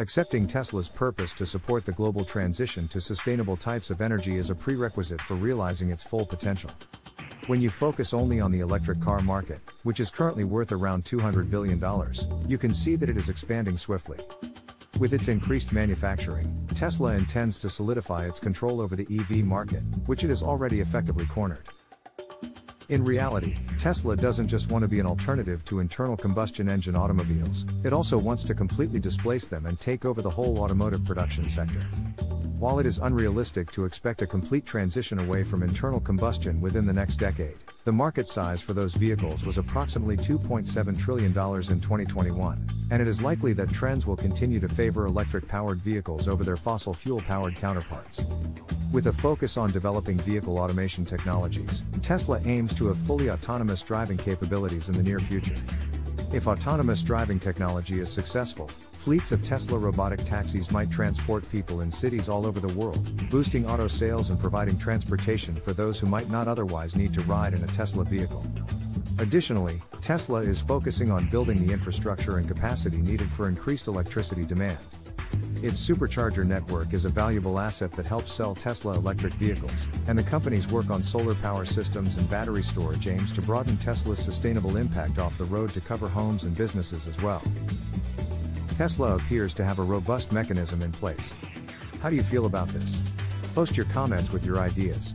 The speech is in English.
Accepting Tesla's purpose to support the global transition to sustainable types of energy is a prerequisite for realizing its full potential. When you focus only on the electric car market, which is currently worth around $200 billion, you can see that it is expanding swiftly. With its increased manufacturing, Tesla intends to solidify its control over the EV market, which it has already effectively cornered. In reality, Tesla doesn't just want to be an alternative to internal combustion engine automobiles, it also wants to completely displace them and take over the whole automotive production sector. While it is unrealistic to expect a complete transition away from internal combustion within the next decade, the market size for those vehicles was approximately $2.7 trillion in 2021, and it is likely that trends will continue to favor electric-powered vehicles over their fossil fuel-powered counterparts. With a focus on developing vehicle automation technologies, Tesla aims to have fully autonomous driving capabilities in the near future. If autonomous driving technology is successful, fleets of Tesla robotic taxis might transport people in cities all over the world, boosting auto sales and providing transportation for those who might not otherwise need to ride in a Tesla vehicle. Additionally, Tesla is focusing on building the infrastructure and capacity needed for increased electricity demand. Its supercharger network is a valuable asset that helps sell Tesla electric vehicles, and the company's work on solar power systems and battery storage aims to broaden Tesla's sustainable impact off the road to cover homes and businesses as well. Tesla appears to have a robust mechanism in place. How do you feel about this? Post your comments with your ideas.